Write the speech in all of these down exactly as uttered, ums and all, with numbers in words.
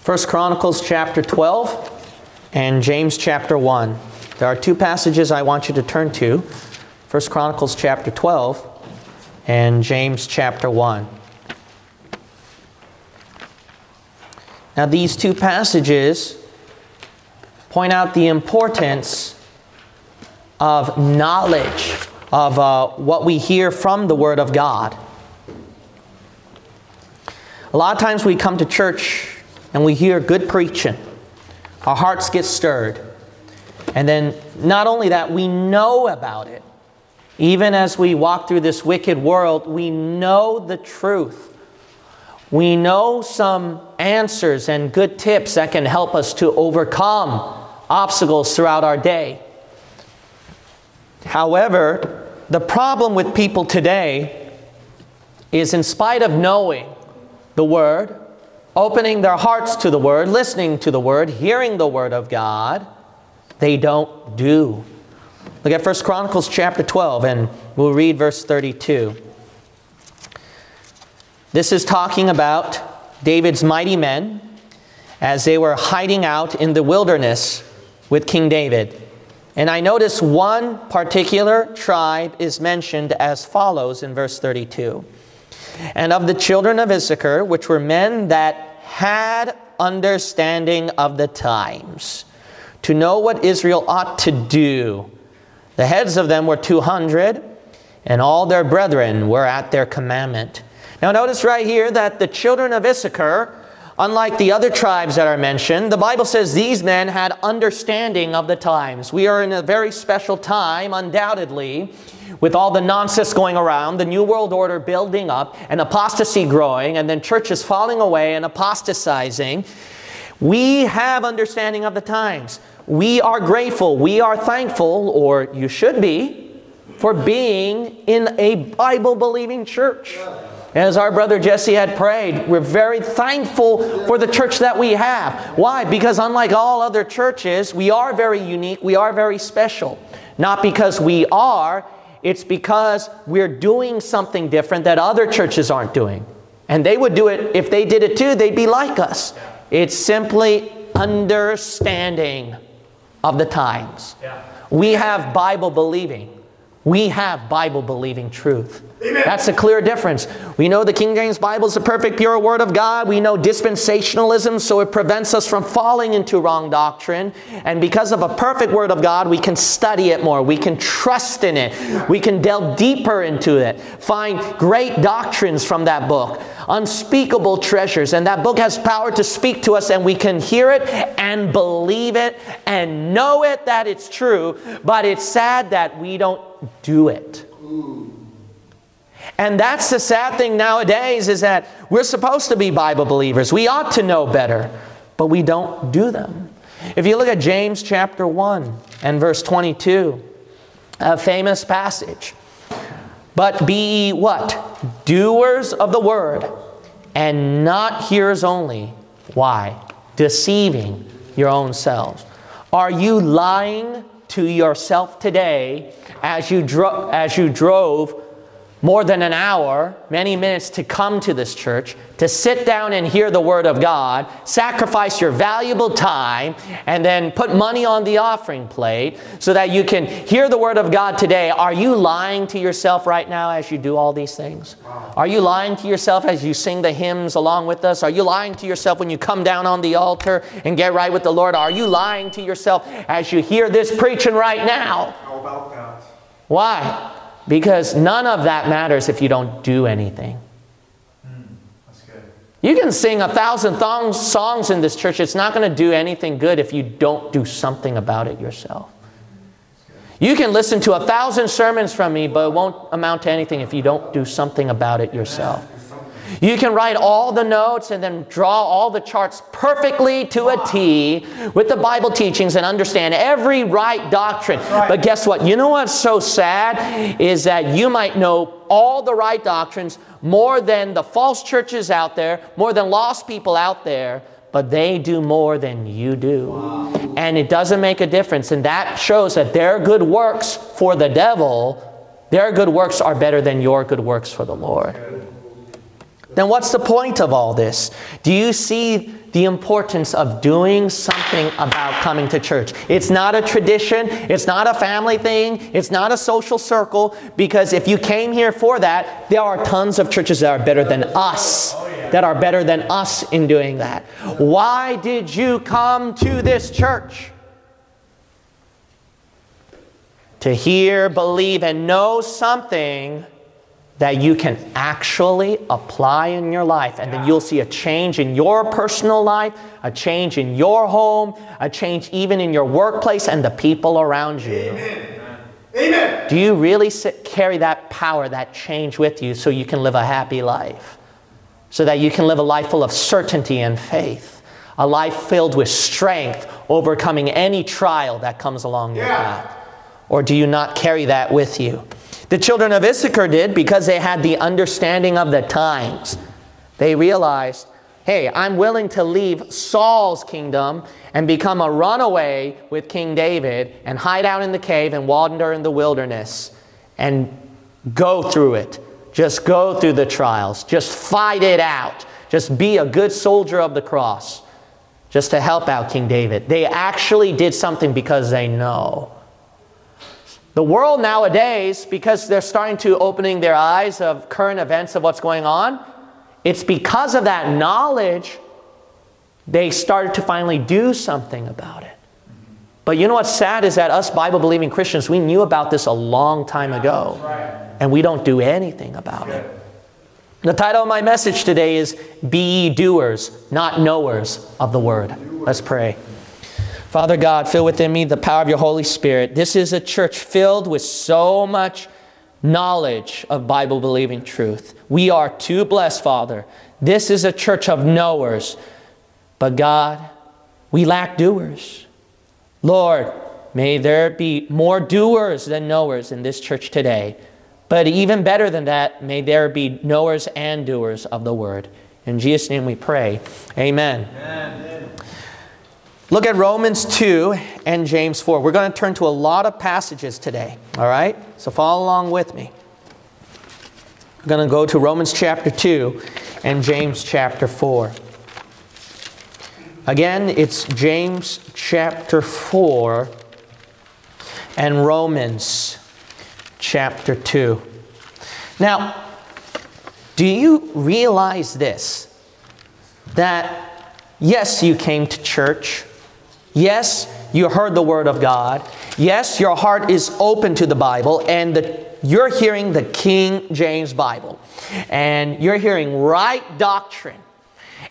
First Chronicles chapter twelve and James chapter one. There are two passages I want you to turn to. First Chronicles chapter twelve and James chapter one. Now these two passages point out the importance of knowledge of uh, what we hear from the Word of God. A lot of times we come to church and we hear good preaching. Our hearts get stirred. And then not only that, we know about it. Even as we walk through this wicked world, we know the truth. We know some answers and good tips that can help us to overcome obstacles throughout our day. However, the problem with people today is, in spite of knowing the Word, opening their hearts to the Word, listening to the Word, hearing the Word of God, they don't do. Look at First Chronicles chapter twelve, and we'll read verse thirty-two. This is talking about David's mighty men as they were hiding out in the wilderness with King David. And I notice one particular tribe is mentioned as follows in verse thirty-two. And of the children of Issachar, which were men that had understanding of the times, to know what Israel ought to do. The heads of them were two hundred, and all their brethren were at their commandment. Now notice right here that the children of Issachar, unlike the other tribes that are mentioned, the Bible says these men had understanding of the times. We are in a very special time, undoubtedly, with all the nonsense going around, the New World Order building up, and apostasy growing, and then churches falling away and apostatizing. We have understanding of the times. We are grateful, we are thankful, or you should be, for being in a Bible-believing church. As our brother Jesse had prayed, we're very thankful for the church that we have. Why? Because unlike all other churches, we are very unique, we are very special. Not because we are, it's because we're doing something different that other churches aren't doing. And they would do it, if they did it too, they'd be like us. It's simply understanding of the times. Yeah. We have Bible believing. We have Bible-believing truth. Amen. That's a clear difference. We know the King James Bible is the perfect, pure Word of God. We know dispensationalism, so it prevents us from falling into wrong doctrine. And because of a perfect Word of God, we can study it more. We can trust in it. We can delve deeper into it. Find great doctrines from that book. Unspeakable treasures. And that book has power to speak to us, and we can hear it and believe it and know it that it's true. But it's sad that we don't do it. Ooh. And that's the sad thing nowadays, is that we're supposed to be Bible believers. We ought to know better, but we don't do them. If you look at James chapter one and verse twenty-two, a famous passage. But be ye what? Doers of the word, and not hearers only. Why? Deceiving your own selves. Are you lying to yourself today as you, dro as you drove more than an hour, many minutes to come to this church, to sit down and hear the Word of God, sacrifice your valuable time, and then put money on the offering plate so that you can hear the Word of God today? Are you lying to yourself right now as you do all these things? Are you lying to yourself as you sing the hymns along with us? Are you lying to yourself when you come down on the altar and get right with the Lord? Are you lying to yourself as you hear this preaching right now? How about that? Why? Because none of that matters if you don't do anything. Mm, that's good. You can sing a thousand thong songs in this church. It's not going to do anything good if you don't do something about it yourself. You can listen to a thousand sermons from me, but it won't amount to anything if you don't do something about it yourself. You can write all the notes and then draw all the charts perfectly to a T with the Bible teachings and understand every right doctrine. Right. But guess what? You know what's so sad is that you might know all the right doctrines more than the false churches out there, more than lost people out there, but they do more than you do. Wow. And it doesn't make a difference. And that shows that their good works for the devil, their good works are better than your good works for the Lord. Then what's the point of all this? Do you see the importance of doing something about coming to church. It's not a tradition. It's not a family thing. It's not a social circle. Because if you came here for that, there are tons of churches that are better than us, that are better than us in doing that. Why did you come to this church? To hear, believe, and know something that you can actually apply in your life. And then you'll see a change in your personal life, a change in your home, a change even in your workplace and the people around you. Amen. Amen. Do you really sit, carry that power, that change with you so you can live a happy life? So that you can live a life full of certainty and faith. A life filled with strength, overcoming any trial that comes along your path. Or do you not carry that with you? The children of Issachar did, because they had the understanding of the times. They realized, hey, I'm willing to leave Saul's kingdom and become a runaway with King David and hide out in the cave and wander in the wilderness and go through it. Just go through the trials. Just fight it out. Just be a good soldier of the cross. Just to help out King David. They actually did something because they know. The world nowadays, because they're starting to opening their eyes of current events of what's going on, it's because of that knowledge they started to finally do something about it. But you know what's sad is that us Bible-believing Christians, we knew about this a long time ago, and we don't do anything about it. The title of my message today is, Be Ye Doers, Not Knowers of the Word. Let's pray. Father God, fill within me the power of your Holy Spirit. This is a church filled with so much knowledge of Bible-believing truth. We are too blessed, Father. This is a church of knowers. But God, we lack doers. Lord, may there be more doers than knowers in this church today. But even better than that, may there be knowers and doers of the Word. In Jesus' name we pray. Amen. Amen. Look at Romans two and James four. We're going to turn to a lot of passages today, all right? So follow along with me. We're going to go to Romans chapter two and James chapter four. Again, it's James chapter four and Romans chapter two. Now, do you realize this? That, yes, you came to church. Yes, you heard the Word of God. Yes, your heart is open to the Bible, and the, you're hearing the King James Bible. And you're hearing right doctrine.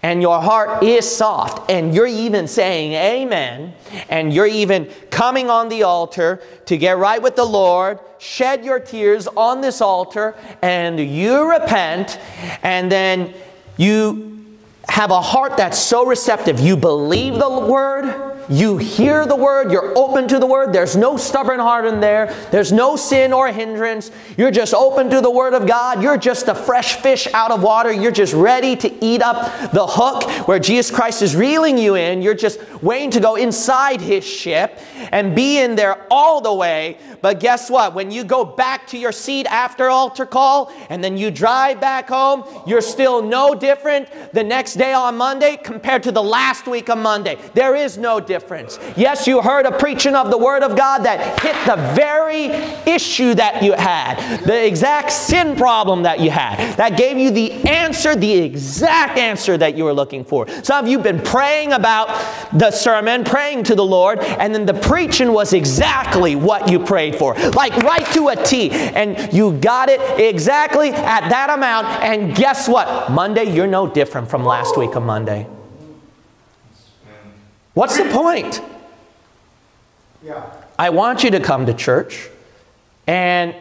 And your heart is soft. And you're even saying amen. And you're even coming on the altar to get right with the Lord. Shed your tears on this altar. And you repent. And then you have a heart that's so receptive. You believe the Word. You hear the Word. You're open to the Word. There's no stubborn heart in there. There's no sin or hindrance. You're just open to the Word of God. You're just a fresh fish out of water. You're just ready to eat up the hook where Jesus Christ is reeling you in. You're just waiting to go inside His ship and be in there all the way. But guess what? When you go back to your seat after altar call and then you drive back home, you're still no different the next day on Monday compared to the last week of Monday. There is no difference. Difference. Yes, you heard a preaching of the Word of God that hit the very issue that you had, the exact sin problem that you had, that gave you the answer, the exact answer that you were looking for. Some of you have been praying about the sermon, praying to the Lord, and then the preaching was exactly what you prayed for, like right to a T, and you got it exactly at that amount, and guess what? Monday, you're no different from last week of Monday. What's the point? Yeah. I want you to come to church. And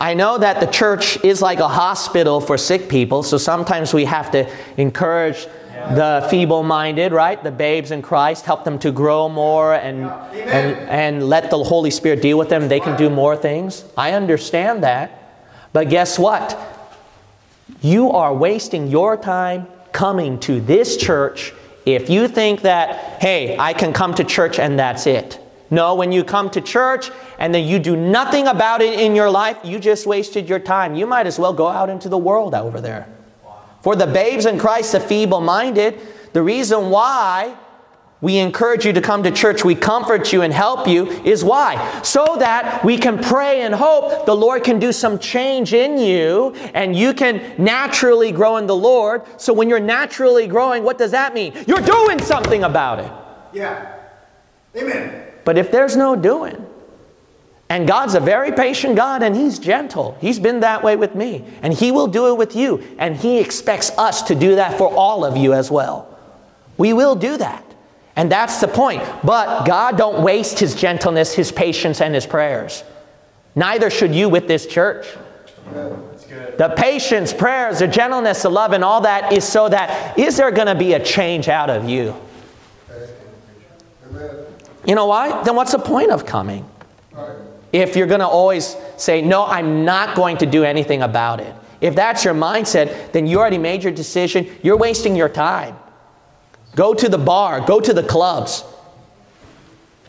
I know that the church is like a hospital for sick people, so sometimes we have to encourage the feeble-minded, right? The babes in Christ, help them to grow more and, and, and let the Holy Spirit deal with them. They can do more things. I understand that. But guess what? You are wasting your time coming to this church if you think that, hey, I can come to church and that's it. No, when you come to church and then you do nothing about it in your life, you just wasted your time. You might as well go out into the world over there. For the babes in Christ, the feeble-minded, The reason why we encourage you to come to church, we comfort you and help you, is why? So that we can pray and hope the Lord can do some change in you and you can naturally grow in the Lord. So when you're naturally growing, what does that mean? You're doing something about it. Yeah. Amen. But if there's no doing, and God's a very patient God, and He's gentle. He's been that way with me, and He will do it with you. And He expects us to do that for all of you as well. We will do that. And that's the point. But God don't waste His gentleness, His patience, and His prayers. Neither should you with this church. That's good. The patience, prayers, the gentleness, the love, and all that is so that is there going to be a change out of you? You know why? Then what's the point of coming? If you're going to always say, no, I'm not going to do anything about it. If that's your mindset, then you already made your decision. You're wasting your time. Go to the bar. Go to the clubs.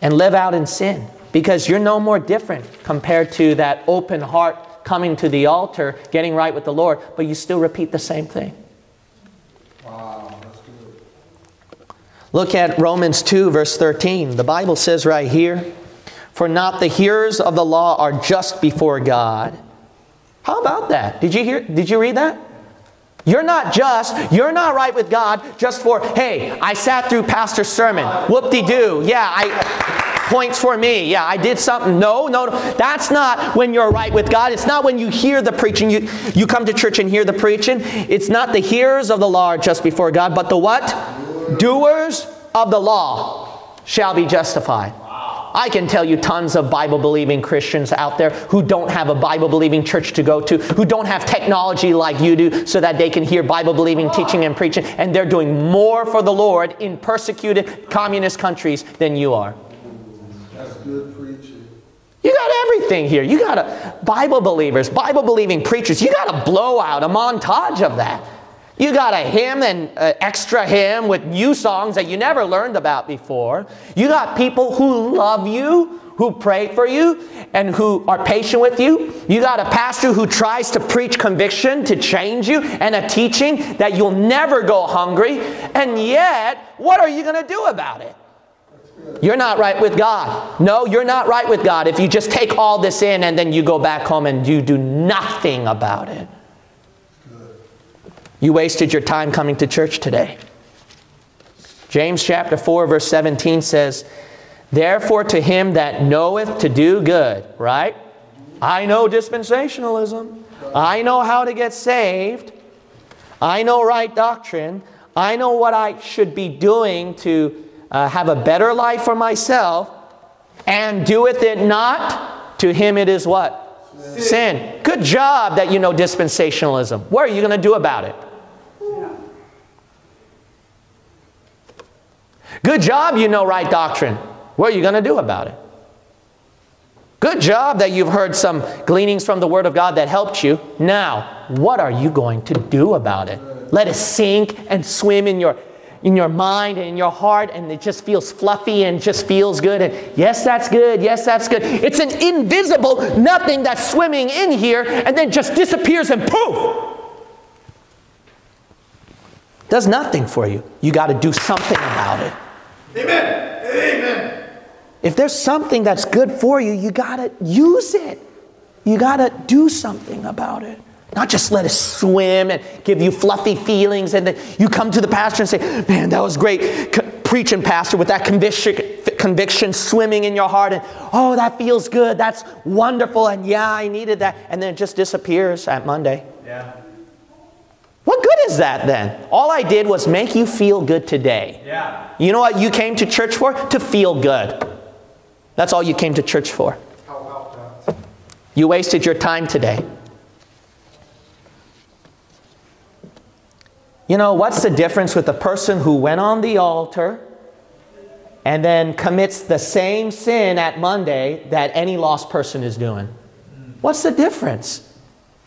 And live out in sin. Because you're no more different compared to that open heart coming to the altar, getting right with the Lord. But you still repeat the same thing. Wow, that's good. Look at Romans two, verse thirteen. The Bible says right here, for not the hearers of the law are just before God. How about that? Did you hear? Did you read that? You're not just. You're not right with God just for, hey, I sat through pastor's sermon. Whoop-de-doo. Yeah, I... Points for me. Yeah, I did something. No, no, no. That's not when you're right with God. It's not when you hear the preaching. You, you come to church and hear the preaching. It's not the hearers of the law are just before God, but the what? Doers of the law shall be justified. I can tell you tons of Bible-believing Christians out there who don't have a Bible-believing church to go to, who don't have technology like you do so that they can hear Bible-believing teaching and preaching, and they're doing more for the Lord in persecuted communist countries than you are. That's good preaching. You got everything here. You got a, Bible believers, Bible-believing preachers. You got a blowout, a montage of that. You got a hymn and uh, extra hymn with new songs that you never learned about before. You got people who love you, who pray for you, and who are patient with you. You got a pastor who tries to preach conviction to change you and a teaching that you'll never go hungry. And yet, what are you going to do about it? You're not right with God. No, you're not right with God if you just take all this in and then you go back home and you do nothing about it. You wasted your time coming to church today. James chapter four verse seventeen says, therefore to him that knoweth to do good, right? I know dispensationalism. I know how to get saved. I know right doctrine. I know what I should be doing to uh, have a better life for myself. And doeth it not, to him it is what? Sin. Sin. Good job that you know dispensationalism. What are you going to do about it? Good job you know right doctrine. What are you going to do about it? Good job that you've heard some gleanings from the Word of God that helped you. Now, what are you going to do about it? Let it sink and swim in your, in your mind and in your heart, and it just feels fluffy and just feels good. And yes, that's good. Yes, that's good. It's an invisible nothing that's swimming in here and then just disappears and poof! Does nothing for you. You got to do something about it. Amen. Amen. If there's something that's good for you, you got to use it. You got to do something about it. Not just let it swim and give you fluffy feelings. And then you come to the pastor and say, man, that was great preaching, pastor, with that conviction, conviction swimming in your heart. And, oh, that feels good. That's wonderful. And yeah, I needed that. And then it just disappears at Monday. Yeah. What good is that then? All I did was make you feel good today. Yeah. You know what you came to church for? To feel good. That's all you came to church for. How about that? You wasted your time today. You know, what's the difference with the person who went on the altar and then commits the same sin at Monday that any lost person is doing? What's the difference?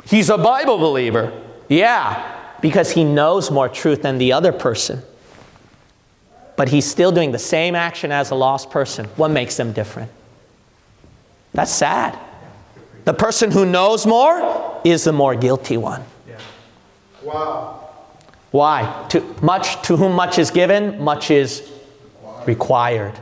He's a Bible believer. Yeah. Because he knows more truth than the other person. But he's still doing the same action as a lost person. What makes them different? That's sad. The person who knows more is the more guilty one. Yeah. Wow. Why? To, much, to whom much is given, much is required.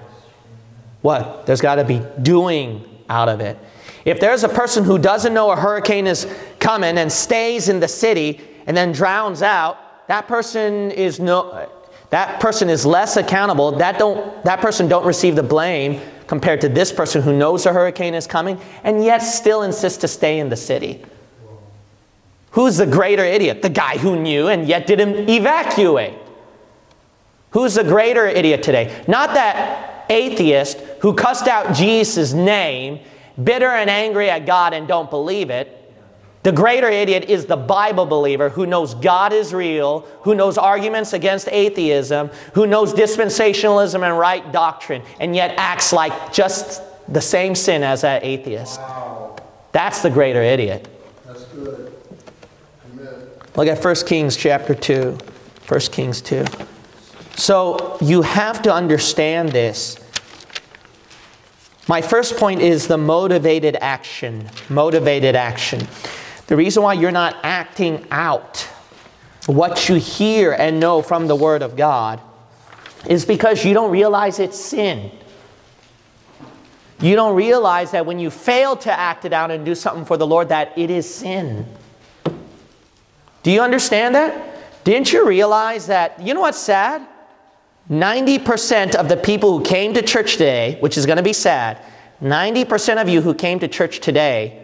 What? There's got to be doing out of it. If there's a person who doesn't know a hurricane is coming and stays in the city and then drowns out, that person is no, that person is less accountable. That don't, that person don't receive the blame compared to this person who knows a hurricane is coming and yet still insists to stay in the city. Who's the greater idiot? The guy who knew and yet didn't evacuate. Who's the greater idiot today? Not that atheist who cussed out Jesus' name, bitter and angry at God and don't believe it. The greater idiot is the Bible believer who knows God is real, who knows arguments against atheism, who knows dispensationalism and right doctrine, and yet acts like just the same sin as that atheist. Wow. That's the greater idiot. That's good. Amen. Look at First Kings chapter two. First Kings two. So you have to understand this. My first point is the motivated action. Motivated action. The reason why you're not acting out what you hear and know from the Word of God is because you don't realize it's sin. You don't realize that when you fail to act it out and do something for the Lord, that it is sin. Do you understand that? Didn't you realize that? You know what's sad? ninety percent of the people who came to church today, which is going to be sad, ninety percent of you who came to church today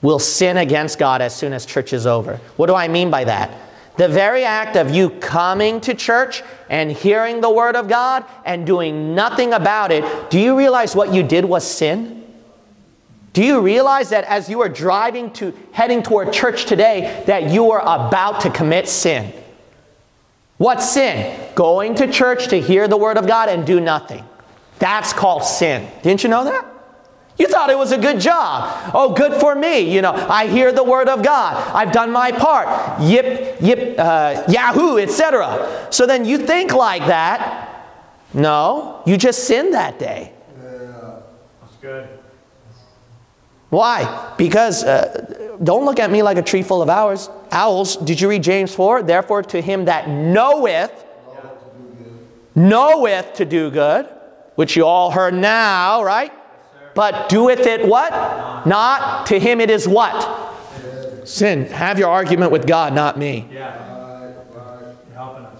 will sin against God as soon as church is over. What do I mean by that? The very act of you coming to church and hearing the Word of God and doing nothing about it, do you realize what you did was sin? Do you realize that as you are driving to, heading toward church today, that you are about to commit sin? What sin? Going to church to hear the Word of God and do nothing. That's called sin. Didn't you know that? You thought it was a good job. Oh, good for me. You know, I hear the Word of God. I've done my part. Yip, yip, uh, yahoo, et cetera. So then you think like that. No, you just sinned that day. Yeah, that's good. Why? Because, uh, don't look at me like a tree full of owls. Owls. Did you read James four? Therefore to him that knoweth, knoweth to do good, which you all heard now, right? But doeth it what? Not. To him it is what? Sin. Have your argument with God, not me. Yeah. You're helping us.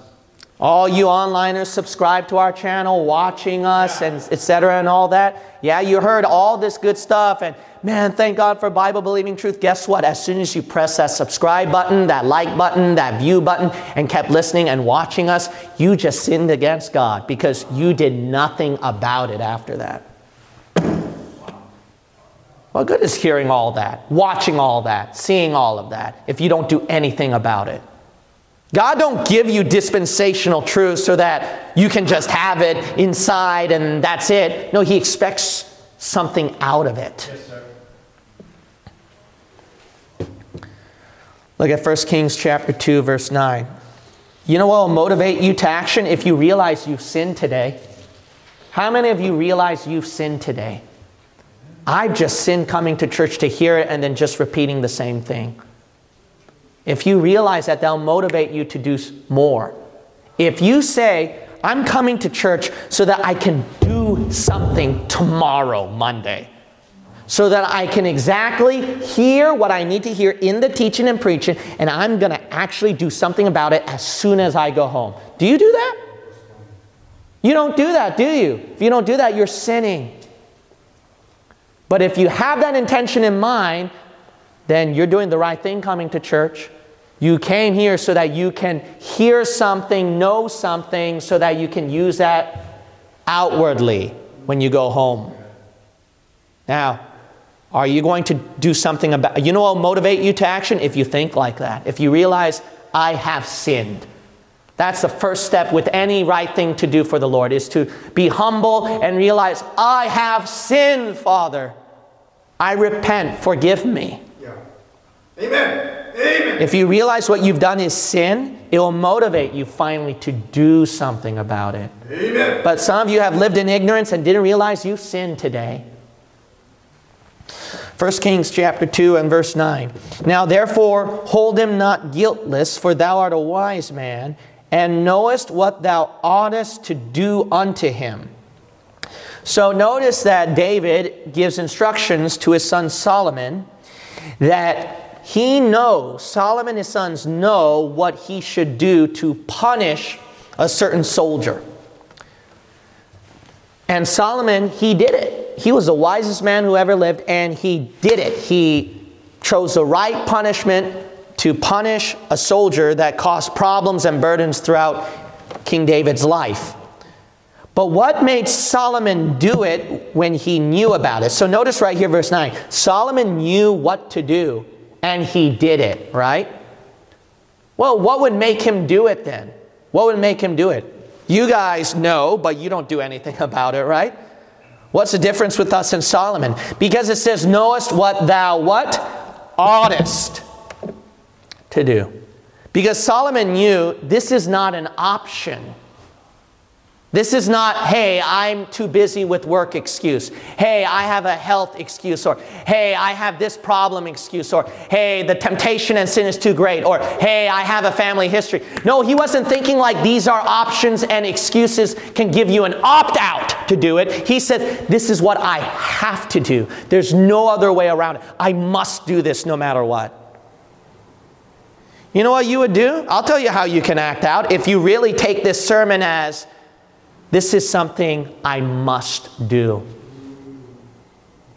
All you onliners subscribe to our channel, watching us, yeah, and et cetera and all that. Yeah, you heard all this good stuff, and man, thank God for Bible-believing truth. Guess what? As soon as you press that subscribe button, that like button, that view button, and kept listening and watching us, you just sinned against God because you did nothing about it after that. Well, good is hearing all that, watching all that, seeing all of that, if you don't do anything about it. God don't give you dispensational truth so that you can just have it inside and that's it. No, He expects something out of it. Yes, sir. Look at First Kings chapter two, verse nine. You know what will motivate you to action? If you realize you've sinned today. How many of you realize you've sinned today? I've just sinned coming to church to hear it and then just repeating the same thing. If you realize that, they'll motivate you to do more. If you say, I'm coming to church so that I can do something tomorrow, Monday, so that I can exactly hear what I need to hear in the teaching and preaching, and I'm going to actually do something about it as soon as I go home. Do you do that? You don't do that, do you? If you don't do that, you're sinning. But if you have that intention in mind, then you're doing the right thing coming to church. You came here so that you can hear something, know something, so that you can use that outwardly when you go home. Now, are you going to do something about it? You know what will motivate you to action? If you think like that. If you realize, I have sinned. That's the first step with any right thing to do for the Lord, is to be humble and realize, I have sinned, Father. I repent. Forgive me. Yeah. Amen. Amen. If you realize what you've done is sin, it will motivate you finally to do something about it. Amen. But some of you have lived in ignorance and didn't realize you sinned today. 1 First Kings chapter two and verse nine. Now therefore hold him not guiltless, for thou art a wise man, and knowest what thou oughtest to do unto him. So notice that David gives instructions to his son Solomon that he knows, Solomon and his sons know what he should do to punish a certain soldier. And Solomon, he did it. He was the wisest man who ever lived, and he did it. He chose the right punishment to punish a soldier that caused problems and burdens throughout King David's life. But what made Solomon do it when he knew about it? So notice right here, verse nine. Solomon knew what to do, and he did it, right? Well, what would make him do it then? What would make him do it? You guys know, but you don't do anything about it, right? What's the difference with us and Solomon? Because it says, knowest what thou what? Oughtest to do. Because Solomon knew this is not an option. This is not, hey, I'm too busy with work excuse. Hey, I have a health excuse. Or, hey, I have this problem excuse. Or, hey, the temptation and sin is too great. Or, hey, I have a family history. No, he wasn't thinking like these are options and excuses can give you an opt-out to do it. He said, this is what I have to do. There's no other way around it. I must do this no matter what. You know what you would do? I'll tell you how you can act out if you really take this sermon as, this is something I must do.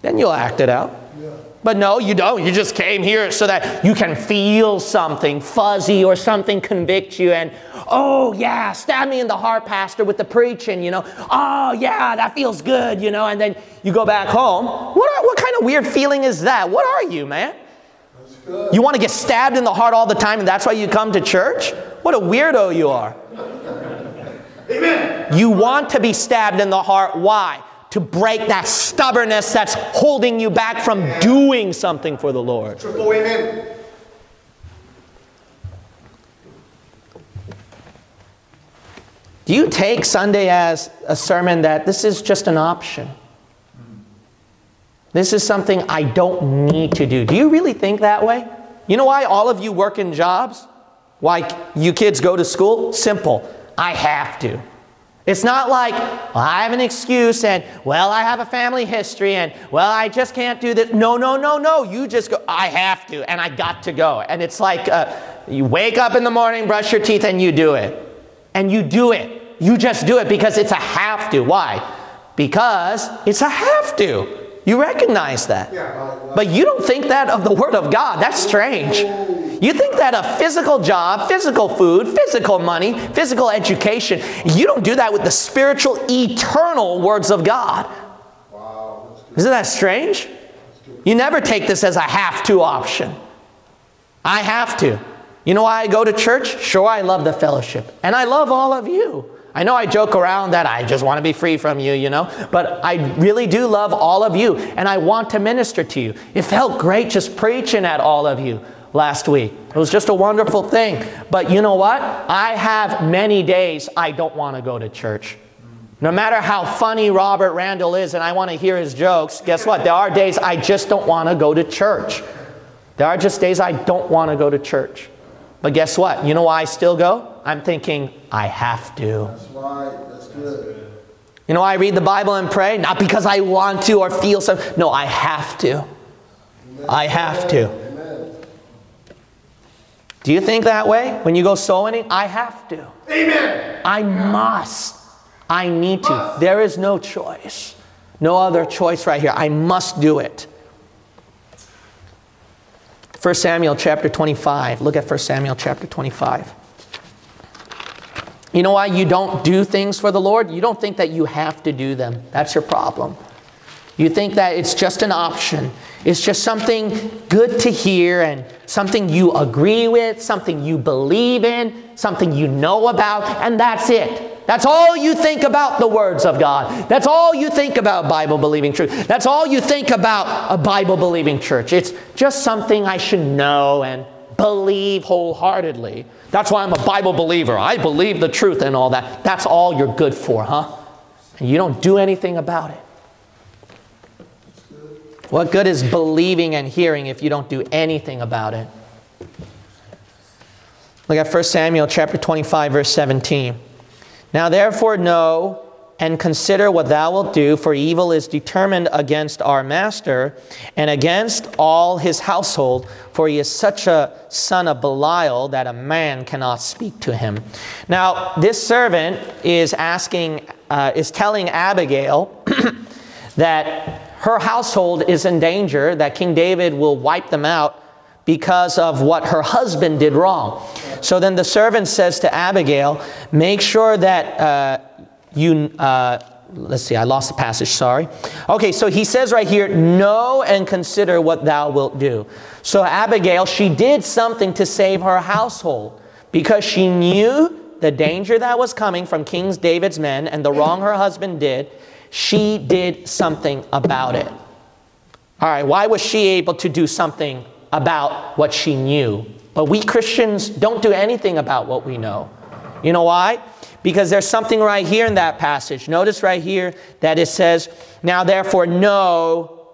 Then you'll act it out. Yeah. But no, you don't. You just came here so that you can feel something fuzzy or something convict you. And, oh, yeah, stab me in the heart, pastor, with the preaching, you know. Oh, yeah, that feels good, you know. And then you go back home. What, are, what kind of weird feeling is that? What are you, man? You want to get stabbed in the heart all the time, and that's why you come to church? What a weirdo you are. Amen. You want to be stabbed in the heart. Why? To break that stubbornness that's holding you back from doing something for the Lord. Triple amen. Do you take Sunday as a sermon that this is just an option? This is something I don't need to do. Do you really think that way? You know why all of you work in jobs? Why you kids go to school? Simple. I have to. It's not like, well, I have an excuse and, well, I have a family history and, well, I just can't do this. No, no, no, no. You just go, I have to and I got to go. And it's like uh, you wake up in the morning, brush your teeth, and you do it. And you do it. You just do it because it's a have to. Why? Because it's a have to. You recognize that. But you don't think that of the Word of God. That's strange. You think that a physical job, physical food, physical money, physical education, you don't do that with the spiritual, eternal words of God. Wow, isn't that strange? You never take this as a have-to option. I have to. You know why I go to church? Sure, I love the fellowship. And I love all of you. I know I joke around that I just want to be free from you, you know, but I really do love all of you, and I want to minister to you. It felt great just preaching at all of you last week. It was just a wonderful thing. But you know what? I have many days I don't want to go to church. No matter how funny Robert Randall is and I want to hear his jokes, guess what? There are days I just don't want to go to church. There are just days I don't want to go to church. But guess what? You know why I still go? I'm thinking, I have to. That's right. That's good. You know why I read the Bible and pray? Not because I want to or feel something. No, I have to. I have to. Do you think that way? When you go soul winning, I have to. Amen. I must. I need to. Must. There is no choice. No other choice right here. I must do it. First Samuel chapter twenty-five. Look at First Samuel chapter twenty-five. You know why you don't do things for the Lord? You don't think that you have to do them. That's your problem. You think that it's just an option. It's just something good to hear and something you agree with, something you believe in, something you know about, and that's it. That's all you think about the words of God. That's all you think about Bible-believing truth. That's all you think about a Bible-believing church. It's just something I should know and believe wholeheartedly. That's why I'm a Bible believer. I believe the truth and all that. That's all you're good for, huh? And you don't do anything about it. What good is believing and hearing if you don't do anything about it? Look at First Samuel chapter twenty-five, verse seventeen. Now therefore know and consider what thou wilt do, for evil is determined against our master and against all his household, for he is such a son of Belial that a man cannot speak to him. Now this servant is asking, uh, is telling Abigail that her household is in danger, that King David will wipe them out because of what her husband did wrong. So then the servant says to Abigail, make sure that uh, you, uh, let's see, I lost the passage, sorry. Okay, so he says right here, know and consider what thou wilt do. So Abigail, she did something to save her household because she knew the danger that was coming from King David's men and the wrong her husband did. She did something about it. All right, why was she able to do something about what she knew? But we Christians don't do anything about what we know. You know why? Because there's something right here in that passage. Notice right here that it says, now therefore know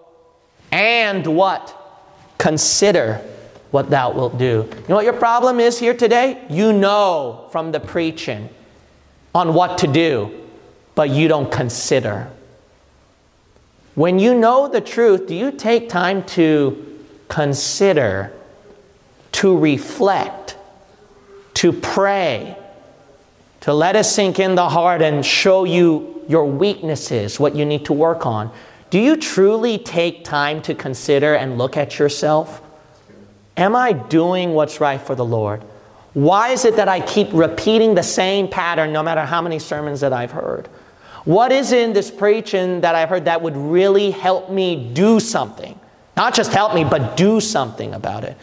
and what? Consider what thou wilt do. You know what your problem is here today? You know from the preaching on what to do, but you don't consider. When you know the truth, do you take time to consider, to reflect, to pray, to let it sink in the heart and show you your weaknesses, what you need to work on? Do you truly take time to consider and look at yourself? Am I doing what's right for the Lord? Why is it that I keep repeating the same pattern no matter how many sermons that I've heard? What is in this preaching that I've heard that would really help me do something? Not just help me, but do something about it.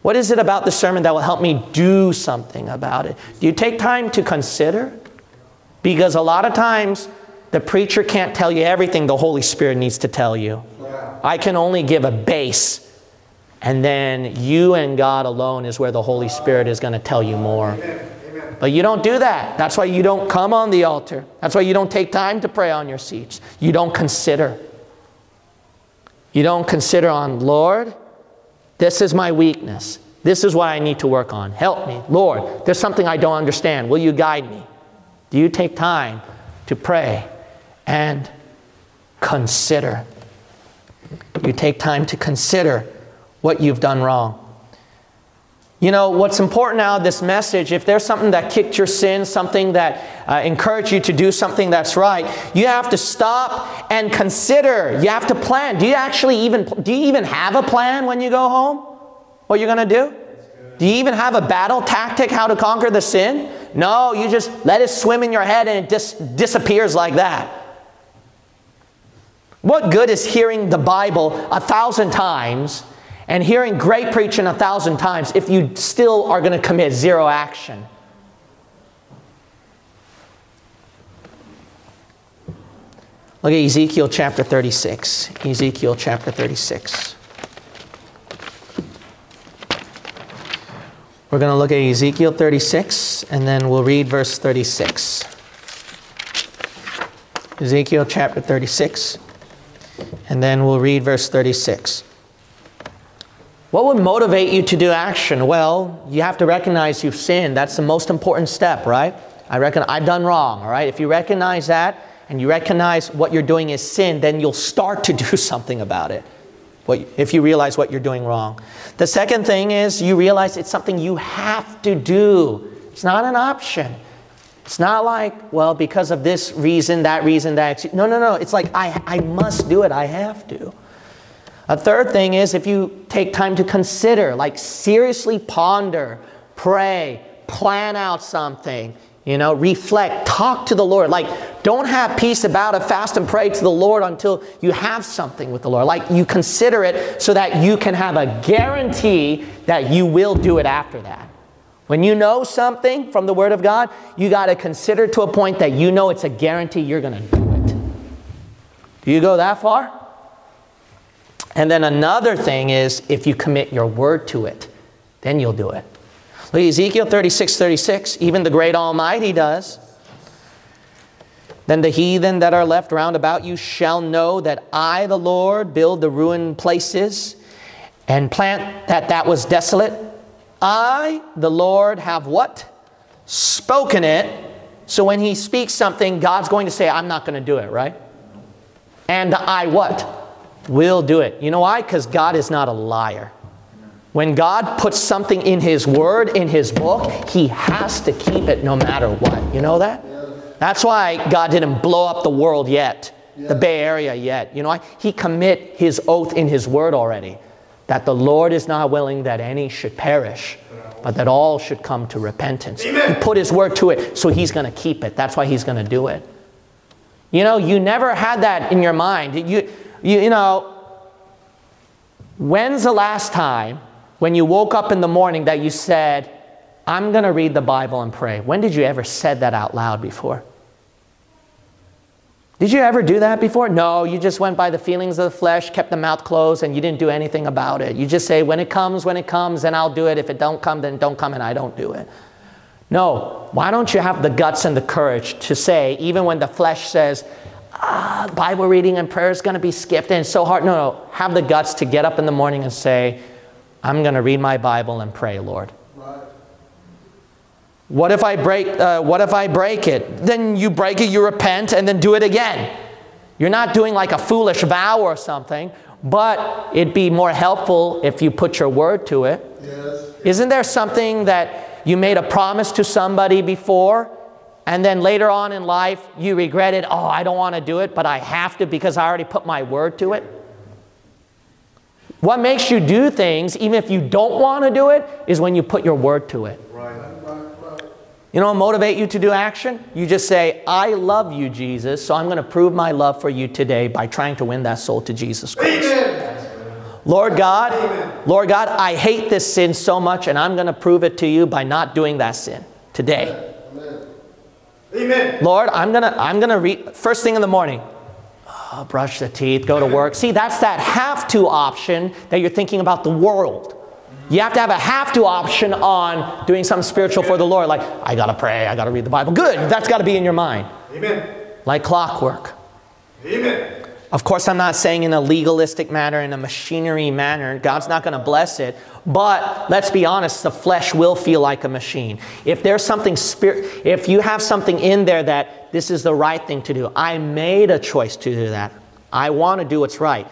What is it about the sermon that will help me do something about it? Do you take time to consider? Because a lot of times, the preacher can't tell you everything the Holy Spirit needs to tell you. Yeah. I can only give a base. And then you and God alone is where the Holy Spirit is going to tell you more. Amen. Amen. But you don't do that. That's why you don't come on the altar. That's why you don't take time to pray on your seats. You don't consider. You don't consider on, Lord, this is my weakness. This is what I need to work on. Help me. Lord, there's something I don't understand. Will you guide me? Do you take time to pray and consider? You take time to consider what you've done wrong. You know, what's important now, this message, if there's something that kicked your sin, something that uh, encouraged you to do something that's right, you have to stop and consider. You have to plan. Do you actually even, do you even have a plan when you go home? What you're going to do? Do you even have a battle tactic, how to conquer the sin? No, you just let it swim in your head and it dis disappears like that. What good is hearing the Bible a thousand times and hearing great preaching a thousand times if you still are going to commit zero action? Look at Ezekiel chapter thirty-six. Ezekiel chapter thirty-six. We're going to look at Ezekiel thirty-six and then we'll read verse thirty-six. Ezekiel chapter thirty-six and then we'll read verse thirty-six. What would motivate you to do action? Well, you have to recognize you've sinned. That's the most important step, right? I reckon I've done wrong, all right? If you recognize that and you recognize what you're doing is sin, then you'll start to do something about it, what, if you realize what you're doing wrong. The second thing is you realize it's something you have to do. It's not an option. It's not like, well, because of this reason, that reason, that... No, no, no. It's like, I, I must do it. I have to. A third thing is if you take time to consider, like seriously ponder, pray, plan out something, you know, reflect, talk to the Lord. Like don't have peace about it, fast and pray to the Lord until you have something with the Lord. Like you consider it so that you can have a guarantee that you will do it after that. When you know something from the Word of God, you got to consider to a point that you know it's a guarantee you're going to do it. Do you go that far? And then another thing is if you commit your word to it, then you'll do it. Look at Ezekiel thirty-six, thirty-six, even the great Almighty does. Then the heathen that are left round about you shall know that I, the Lord, build the ruined places and plant that that was desolate. I, the Lord, have what? Spoken it. So when he speaks something, God's going to say, I'm not going to do it, right? And I what? Will do it. You know why? Because God is not a liar. When God puts something in his word, in his book, he has to keep it no matter what. You know that? That's why God didn't blow up the world yet, yeah. the Bay Area yet. You know why? He commit his oath in his word already, that the Lord is not willing that any should perish, but that all should come to repentance. Amen. He put his word to it, so he's going to keep it. That's why he's going to do it. You know, you never had that in your mind. You, you, you know, when's the last time when you woke up in the morning that you said, I'm going to read the Bible and pray? When did you ever said that out loud before? Did you ever do that before? No, you just went by the feelings of the flesh, kept the mouth closed, and you didn't do anything about it. You just say, when it comes, when it comes, then I'll do it. If it don't come, then don't come, and I don't do it. No, why don't you have the guts and the courage to say, even when the flesh says, ah, Bible reading and prayer is going to be skipped, and it's so hard. No, no, have the guts to get up in the morning and say, I'm going to read my Bible and pray, Lord. Right. What if I break, uh, what if I break it? Then you break it, you repent, and then do it again. You're not doing like a foolish vow or something, but it'd be more helpful if you put your word to it. Yes. Isn't there something that you made a promise to somebody before, and then later on in life you regret it? Oh, I don't want to do it, but I have to because I already put my word to it. What makes you do things, even if you don't want to do it, is when you put your word to it. Right. You know what motivate you to do action? You just say, I love you, Jesus, so I'm going to prove my love for you today by trying to win that soul to Jesus Christ. Amen. Lord God, Amen. Lord God, I hate this sin so much, and I'm going to prove it to you by not doing that sin today. Amen. Amen. Lord, I'm going to, I'm going to read, first thing in the morning, oh, brush the teeth, go to work. See, that's that have-to option that you're thinking about the world. You have to have a have-to option on doing something spiritual for the Lord. Like, I got to pray, I got to read the Bible. Good, that's got to be in your mind. Amen. Like clockwork. Amen. Of course, I'm not saying in a legalistic manner, in a machinery manner. God's not going to bless it. But let's be honest, the flesh will feel like a machine. If there's something spirit, if you have something in there that this is the right thing to do, I made a choice to do that. I want to do what's right.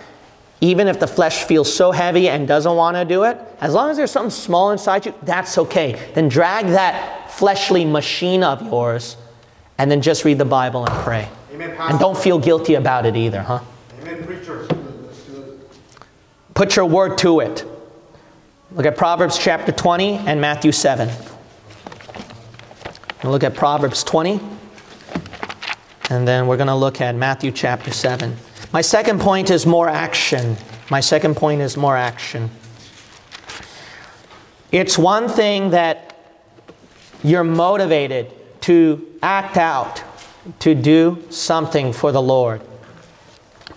Even if the flesh feels so heavy and doesn't want to do it, as long as there's something small inside you, that's okay. Then drag that fleshly machine of yours and then just read the Bible and pray. Amen, and don't feel guilty about it either, huh? Amen, preachers. Put your word to it. Look at Proverbs chapter twenty and Matthew seven. We'll look at Proverbs twenty, and then we're going to look at Matthew chapter seven. My second point is more action. My second point is more action. It's one thing that you're motivated to act out, to do something for the Lord.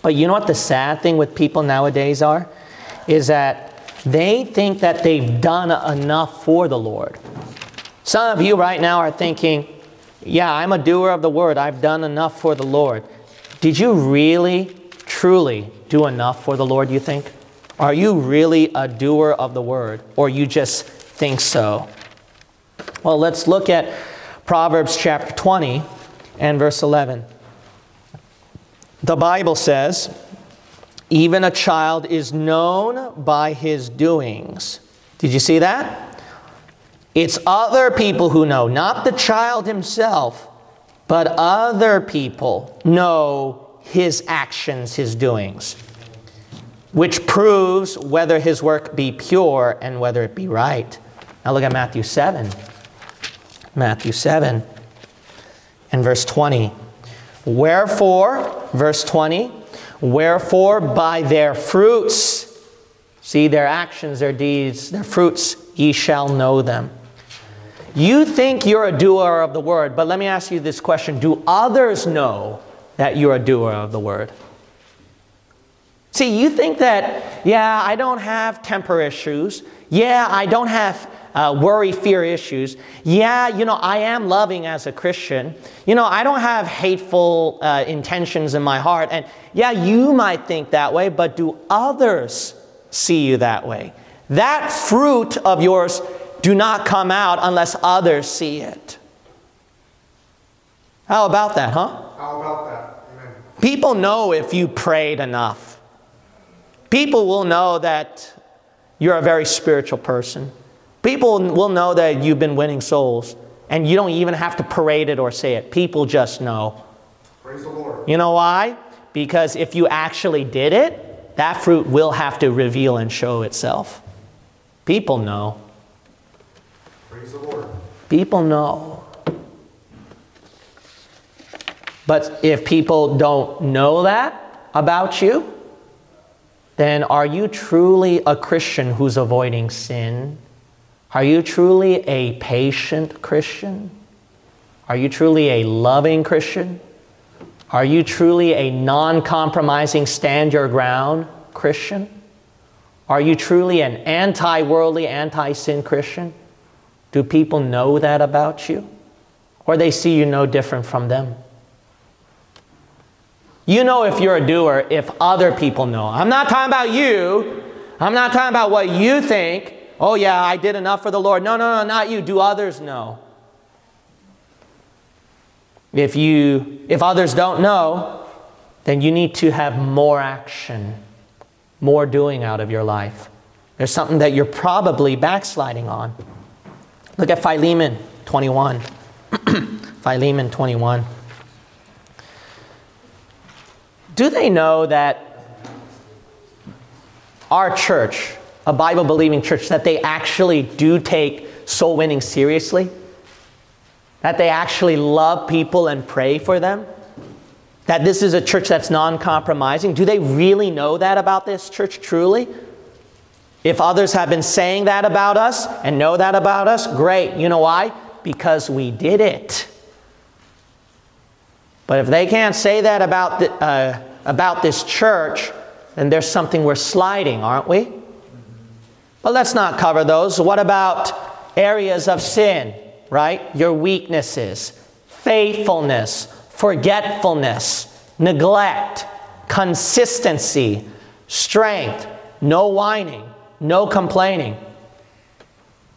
But you know what the sad thing with people nowadays are? Is that they think that they've done enough for the Lord. Some of you right now are thinking, yeah, I'm a doer of the word. I've done enough for the Lord. Did you really, truly do enough for the Lord, you think? Are you really a doer of the word, or you just think so? Well, let's look at Proverbs chapter twenty and verse eleven. The Bible says, even a child is known by his doings. Did you see that? It's other people who know, not the child himself. But other people know his actions, his doings, which proves whether his work be pure and whether it be right. Now look at Matthew seven. Matthew seven and verse twenty. Wherefore, verse twenty, wherefore by their fruits, see their actions, their deeds, their fruits, ye shall know them. You think you're a doer of the word, but let me ask you this question. Do others know that you're a doer of the word? See, you think that, yeah, I don't have temper issues. Yeah, I don't have uh, worry, fear issues. Yeah, you know, I am loving as a Christian. You know, I don't have hateful uh, intentions in my heart. And yeah, you might think that way, but do others see you that way? That fruit of yours do not come out unless others see it. How about that, huh? How about that? Amen. People know if you prayed enough. People will know that you're a very spiritual person. People will know that you've been winning souls. And you don't even have to parade it or say it. People just know. Praise the Lord. You know why? Because if you actually did it, that fruit will have to reveal and show itself. People know. Praise the Lord. People know. But if people don't know that about you, then are you truly a Christian who's avoiding sin? Are you truly a patient Christian? Are you truly a loving Christian? Are you truly a non-compromising, stand-your-ground Christian? Are you truly an anti-worldly, anti-sin Christian? Do people know that about you? Or they see you no different from them? You know if you're a doer, if other people know. I'm not talking about you. I'm not talking about what you think. Oh yeah, I did enough for the Lord. No, no, no, not you. Do others know? If you, if others don't know, then you need to have more action, more doing out of your life. There's something that you're probably backsliding on. Look at Philemon twenty-one. Philemon twenty-one. Do they know that our church, a Bible-believing church, that they actually do take soul winning seriously? That they actually love people and pray for them? That this is a church that's non-compromising? Do they really know that about this church truly? If others have been saying that about us and know that about us, great. You know why? Because we did it. But if they can't say that about, the, uh, about this church, then there's something we're sliding, aren't we? But let's not cover those. What about areas of sin, right? Your weaknesses, faithfulness, forgetfulness, neglect, consistency, strength, no whining, no complaining.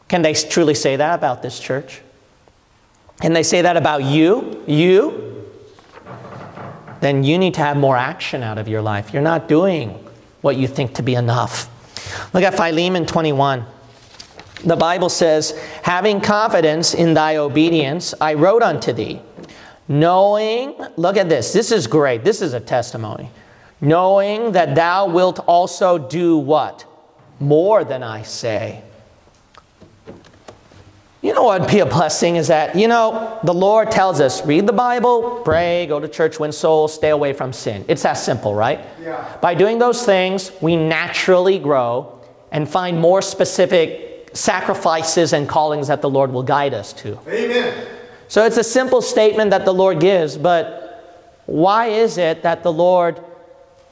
Can they truly say that about this church? Can they say that about you? You? Then you need to have more action out of your life. You're not doing what you think to be enough. Look at Philemon twenty-one. The Bible says, having confidence in thy obedience, I wrote unto thee, knowing, look at this, this is great, this is a testimony, knowing that thou wilt also do what? More than I say. You know what would be a blessing is that, you know, the Lord tells us, read the Bible, pray, go to church, win souls, stay away from sin. It's that simple, right? Yeah. By doing those things, we naturally grow and find more specific sacrifices and callings that the Lord will guide us to. Amen. So it's a simple statement that the Lord gives, but why is it that the Lord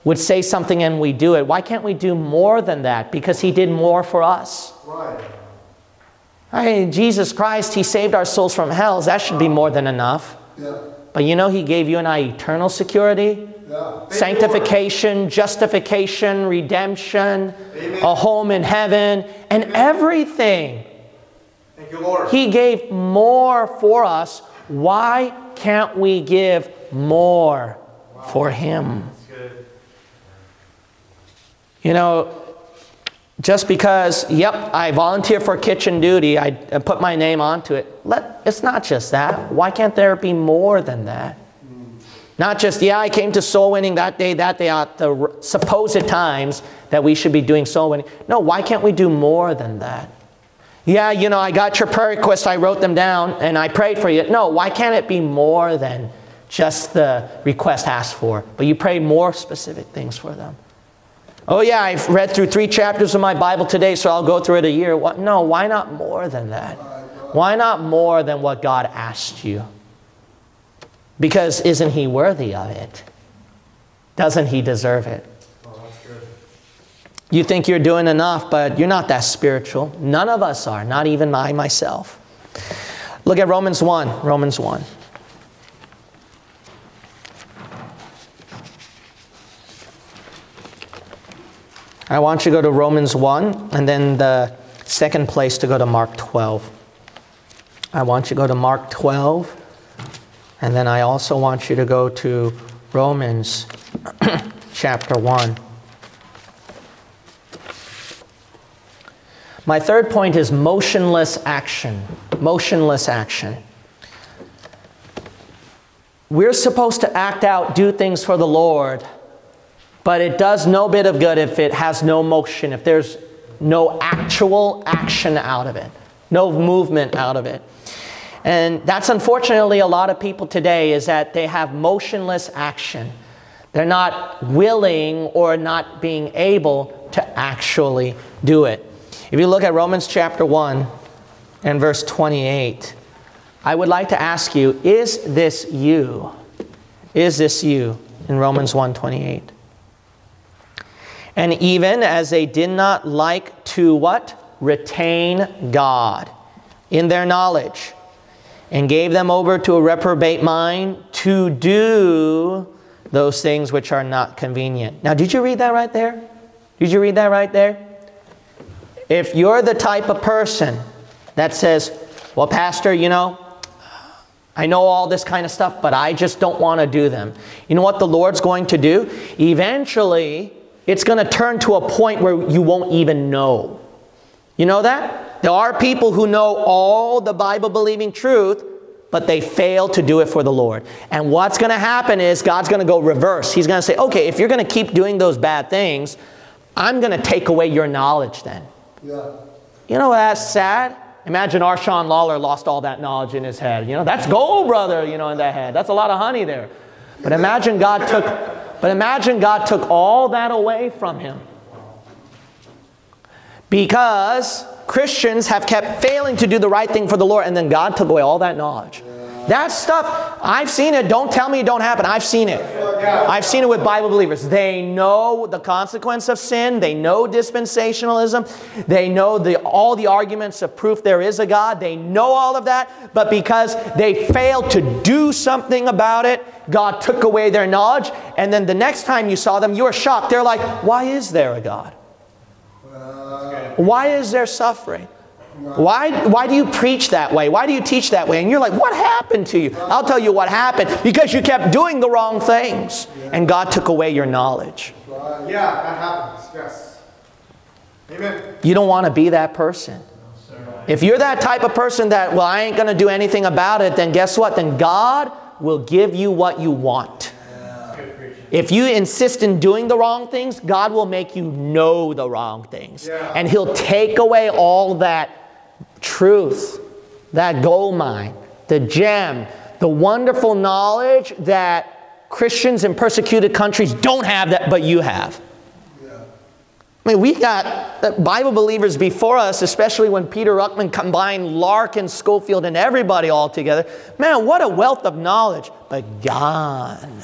would say something and we do it? Why can't we do more than that? Because He did more for us. Right. I mean, Jesus Christ, He saved our souls from hell. That should be more than enough. Yeah. But you know, He gave you and I eternal security, yeah. sanctification, justification, redemption, amen. A home in heaven, and amen. Everything. Thank you, Lord. He gave more for us. Why can't we give more wow. for Him? That's good. You know, just because, yep, I volunteer for kitchen duty, I put my name onto it. Let, it's not just that. Why can't there be more than that? Mm. Not just, yeah, I came to soul winning that day, that day, at the supposed times that we should be doing soul winning. No, why can't we do more than that? Yeah, you know, I got your prayer requests, I wrote them down, and I prayed for you. No, why can't it be more than just the request asked for? But you pray more specific things for them. Oh yeah, I've read through three chapters of my Bible today, so I'll go through it a year. What? No, why not more than that? Why not more than what God asked you? Because isn't He worthy of it? Doesn't He deserve it? Oh, that's good. You think you're doing enough, but you're not that spiritual. None of us are, not even I myself. Look at Romans one. Romans one. I want you to go to Romans one, and then the second place to go to Mark twelve. I want you to go to Mark twelve, and then I also want you to go to Romans chapter one. My third point is motionless action. Motionless action. We're supposed to act out, do things for the Lord, but it does no bit of good if it has no motion, if there's no actual action out of it, no movement out of it. And that's unfortunately a lot of people today, is that they have motionless action. They're not willing or not being able to actually do it. If you look at Romans chapter one and verse twenty-eight, I would like to ask you, is this you? Is this you in Romans one twenty-eight? And even as they did not like to what? Retain God in their knowledge, and gave them over to a reprobate mind to do those things which are not convenient. Now, did you read that right there? Did you read that right there? If you're the type of person that says, well, pastor, you know, I know all this kind of stuff, but I just don't want to do them. You know what the Lord's going to do? Eventually, it's going to turn to a point where you won't even know. You know that? There are people who know all the Bible-believing truth, but they fail to do it for the Lord. And what's going to happen is God's going to go reverse. He's going to say, okay, if you're going to keep doing those bad things, I'm going to take away your knowledge then. Yeah. You know, that's sad. Imagine our Sean Lawler lost all that knowledge in his head. You know, that's gold, brother, you know, in that head. That's a lot of honey there. But imagine God took, but imagine God took all that away from him. Because Christians have kept failing to do the right thing for the Lord, and then God took away all that knowledge. That stuff, I've seen it. Don't tell me it don't happen. I've seen it. I've seen it with Bible believers. They know the consequence of sin. They know dispensationalism. They know the, all the arguments of proof there is a God. They know all of that. But because they failed to do something about it, God took away their knowledge. And then the next time you saw them, you were shocked. They're like, why is there a God? Why is there suffering? Why, why do you preach that way? Why do you teach that way? And you're like, what happened to you? I'll tell you what happened. Because you kept doing the wrong things. And God took away your knowledge. Yeah, that happens. Yes. Amen. You don't want to be that person. If you're that type of person that, well, I ain't going to do anything about it, then guess what? Then God will give you what you want. If you insist in doing the wrong things, God will make you know the wrong things. Yeah. And He'll take away all that truth, that gold mine, the gem, the wonderful knowledge that Christians in persecuted countries don't have that, but you have. Yeah. I mean, we got Bible believers before us, especially when Peter Ruckman combined Larkin, Schofield, and everybody all together. Man, what a wealth of knowledge, but gone.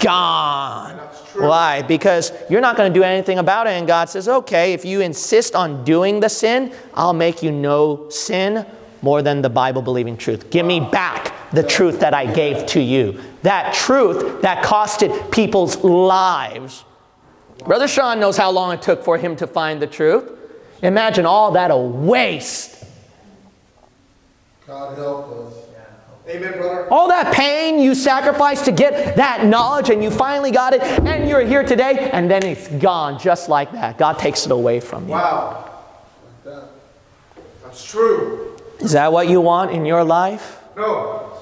Gone. Why? Because you're not going to do anything about it. And God says, okay, if you insist on doing the sin, I'll make you know sin more than the Bible-believing truth. Give me back the truth that I gave to you. That truth that costed people's lives. Brother Sean knows how long it took for him to find the truth. Imagine all that a waste. God help us. Amen, brother. All that pain you sacrificed to get that knowledge, and you finally got it, and you're here today, and then it's gone just like that. God takes it away from you. Wow. That's true. Is that what you want in your life? No.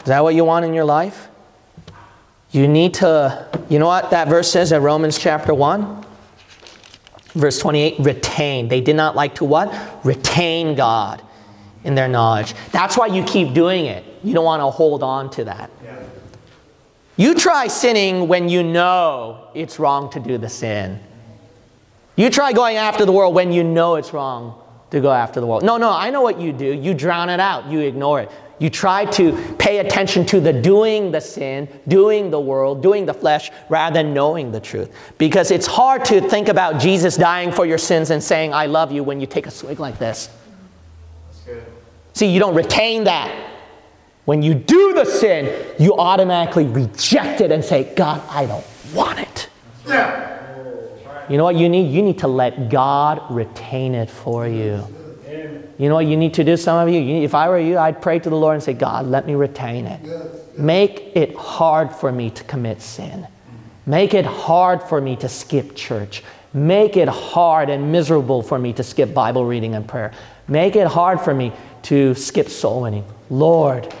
Is that what you want in your life? You need to, you know what that verse says at Romans chapter one? Verse twenty-eight, retain. They did not like to what? Retain God in their knowledge. That's why you keep doing it. You don't want to hold on to that. Yeah. You try sinning when you know it's wrong to do the sin. You try going after the world when you know it's wrong to go after the world. No, no, I know what you do. You drown it out. You ignore it. You try to pay attention to the doing the sin, doing the world, doing the flesh, rather than knowing the truth. Because it's hard to think about Jesus dying for your sins and saying, I love you, when you take a swig like this. That's good. See, you don't retain that. When you do the sin, you automatically reject it and say, God, I don't want it. Yeah. You know what you need? You need to let God retain it for you. You know what you need to do, some of you? you need, if I were you, I'd pray to the Lord and say, God, let me retain it. Make it hard for me to commit sin. Make it hard for me to skip church. Make it hard and miserable for me to skip Bible reading and prayer. Make it hard for me to skip soul winning. Lord,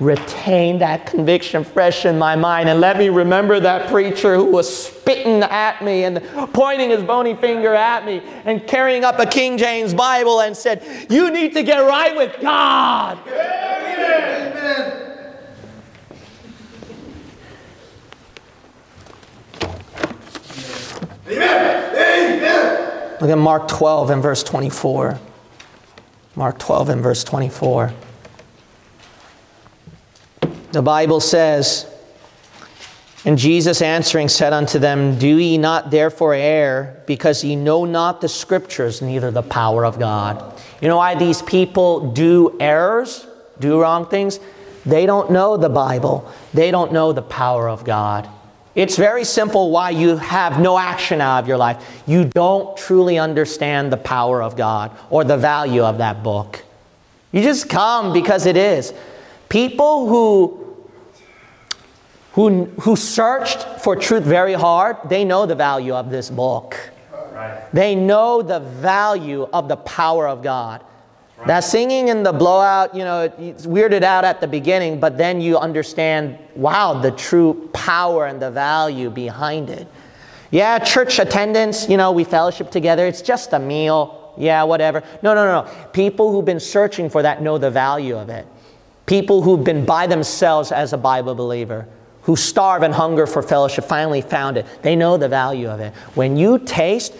retain that conviction fresh in my mind, and let me remember that preacher who was spitting at me and pointing his bony finger at me and carrying up a King James Bible and said, you need to get right with God. Amen. Amen. Amen. Look at Mark twelve and verse twenty-four. Mark twelve and verse twenty-four. The Bible says, and Jesus answering said unto them, do ye not therefore err, because ye know not the scriptures, neither the power of God. You know why these people do errors, do wrong things? They don't know the Bible. They don't know the power of God. It's very simple why you have no action out of your life. You don't truly understand the power of God or the value of that book. You just come because it is. People who, who, who searched for truth very hard, they know the value of this book. Right. They know the value of the power of God. Right. That singing in the blowout, you know, it's weirded out at the beginning, but then you understand, wow, the true power and the value behind it. Yeah, church attendance, you know, we fellowship together. It's just a meal. Yeah, whatever. No, no, no, no. People who've been searching for that know the value of it. People who've been by themselves as a Bible believer, who starve and hunger for fellowship, finally found it. They know the value of it. When you taste,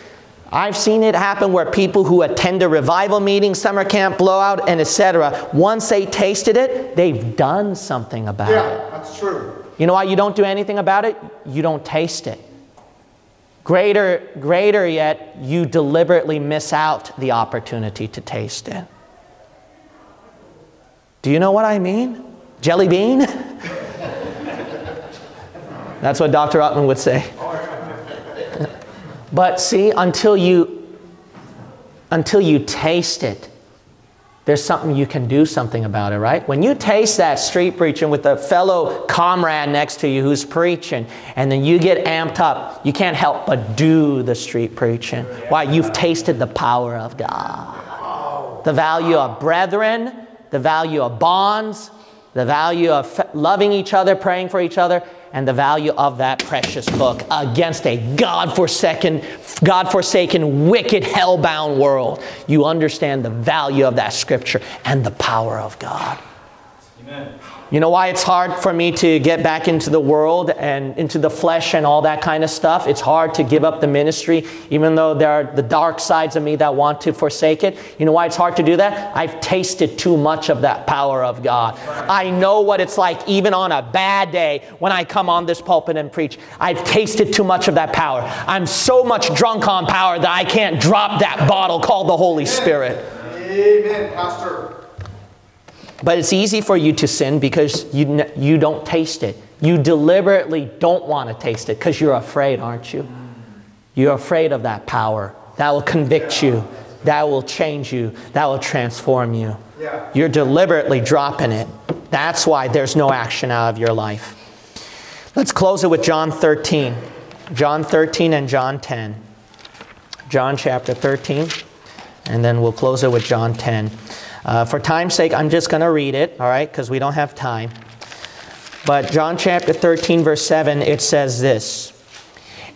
I've seen it happen where people who attend a revival meeting, summer camp, blowout, and et cetera, once they tasted it, they've done something about yeah, it. Yeah, that's true. You know why you don't do anything about it? You don't taste it. Greater, greater yet, you deliberately miss out the opportunity to taste it. Do you know what I mean? Jelly bean? That's what Doctor Ruckman would say. But see, until you, until you taste it, there's something you can do something about it, right? When you taste that street preaching with a fellow comrade next to you who's preaching, and then you get amped up, you can't help but do the street preaching. Why? You've tasted the power of God. The value of brethren, the value of bonds, the value of loving each other, praying for each other, and the value of that precious book against a God-forsaken, God-forsaken, wicked, hell-bound world. You understand the value of that scripture and the power of God. Amen. You know why it's hard for me to get back into the world and into the flesh and all that kind of stuff? It's hard to give up the ministry, even though there are the dark sides of me that want to forsake it. You know why it's hard to do that? I've tasted too much of that power of God. I know what it's like even on a bad day when I come on this pulpit and preach. I've tasted too much of that power. I'm so much drunk on power that I can't drop that bottle called the Holy Spirit. Amen, Pastor. But it's easy for you to sin because you, you don't taste it. You deliberately don't want to taste it because you're afraid, aren't you? You're afraid of that power. That will convict you. That will change you. That will transform you. You're deliberately dropping it. That's why there's no action out of your life. Let's close it with John thirteen. John thirteen and John ten. John chapter thirteen. And then we'll close it with John ten. Uh, for time's sake, I'm just going to read it, all right, because we don't have time. But John chapter thirteen, verse seven, it says this.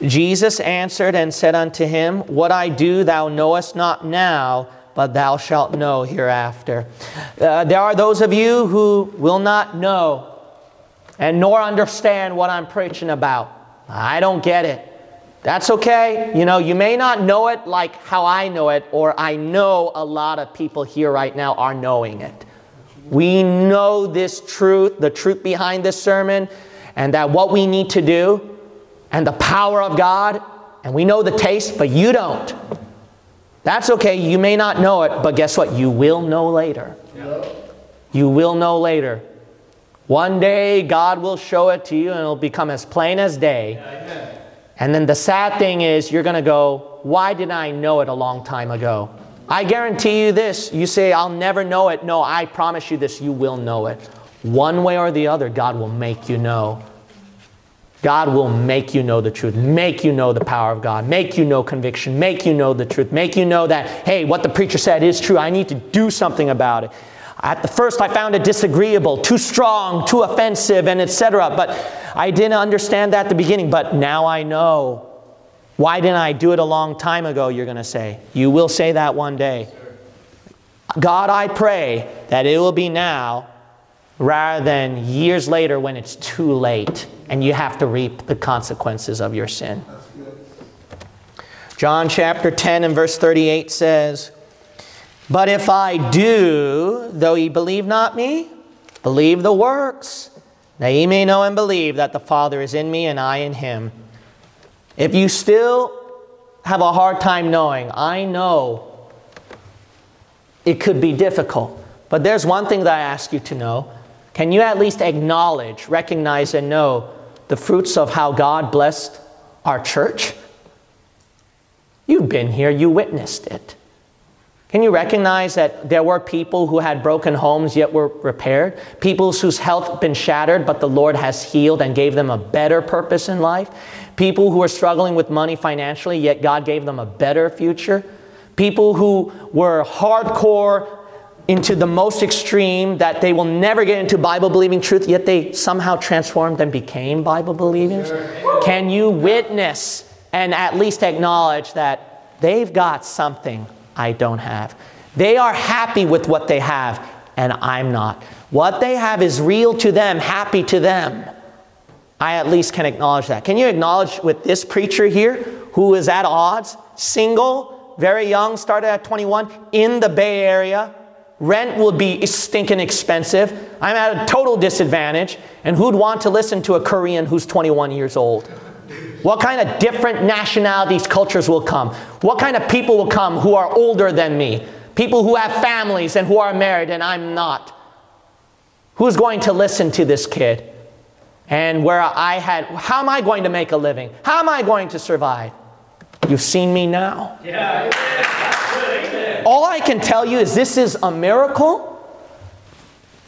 Jesus answered and said unto him, what I do thou knowest not now, but thou shalt know hereafter. Uh, there are those of you who will not know and nor understand what I'm preaching about. I don't get it. That's okay. You know, you may not know it like how I know it, or I know a lot of people here right now are knowing it. We know this truth, the truth behind this sermon, and that what we need to do, and the power of God, and we know the taste, but you don't. That's okay. You may not know it, but guess what? You will know later. Yeah. You will know later. One day, God will show it to you, and it'll become as plain as day. Yeah, and then the sad thing is, you're going to go, why didn't I know it a long time ago? I guarantee you this. You say, I'll never know it. No, I promise you this. You will know it. One way or the other, God will make you know. God will make you know the truth, make you know the power of God, make you know conviction, make you know the truth, make you know that, hey, what the preacher said is true. I need to do something about it. At the first, I found it disagreeable, too strong, too offensive, and et cetera. But I didn't understand that at the beginning, but now I know. Why didn't I do it a long time ago, you're going to say. You will say that one day. God, I pray that it will be now rather than years later when it's too late and you have to reap the consequences of your sin. John chapter ten and verse thirty-eight says, "But if I do, though ye believe not me, believe the works, that ye may know and believe that the Father is in me and I in him." If you still have a hard time knowing, I know it could be difficult, but there's one thing that I ask you to know. Can you at least acknowledge, recognize, and know the fruits of how God blessed our church? You've been here, you witnessed it. Can you recognize that there were people who had broken homes yet were repaired? People whose health had been shattered, but the Lord has healed and gave them a better purpose in life? People who were struggling with money financially, yet God gave them a better future? People who were hardcore into the most extreme, that they will never get into Bible-believing truth, yet they somehow transformed and became Bible-believers? Sure. Can you witness and at least acknowledge that they've got something I don't have? They are happy with what they have, and I'm not. What they have is real to them, happy to them. I at least can acknowledge that. Can you acknowledge with this preacher here, who is at odds, single, very young, started at twenty-one, in the Bay Area? Rent will be stinking expensive. I'm at a total disadvantage. And who'd want to listen to a Korean who's twenty-one years old? What kind of different nationalities, cultures will come? What kind of people will come who are older than me? People who have families and who are married and I'm not. Who's going to listen to this kid? And where I had, how am I going to make a living? How am I going to survive? You've seen me now. Yeah. All I can tell you is this is a miracle.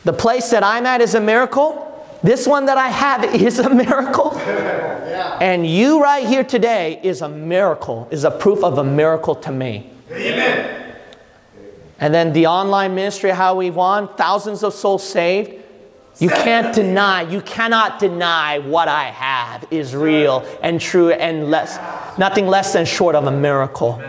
The place that I'm at is a miracle. This one that I have is a miracle. Yeah. And you right here today is a miracle, is a proof of a miracle to me. Amen. And then the online ministry, how we've won, thousands of souls saved. You can't deny, you cannot deny what I have is real and true and less, nothing less than short of a miracle.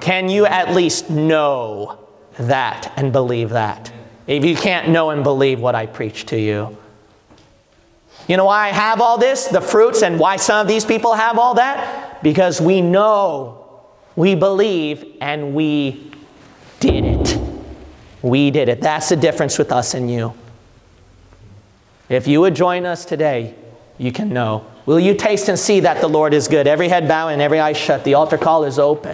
Can you at least know that and believe that? If you can't know and believe what I preach to you. You know why I have all this, the fruits, and why some of these people have all that? Because we know, we believe, and we did it. We did it. That's the difference with us and you. If you would join us today, you can know. Will you taste and see that the Lord is good? Every head bowed and every eye shut. The altar call is open.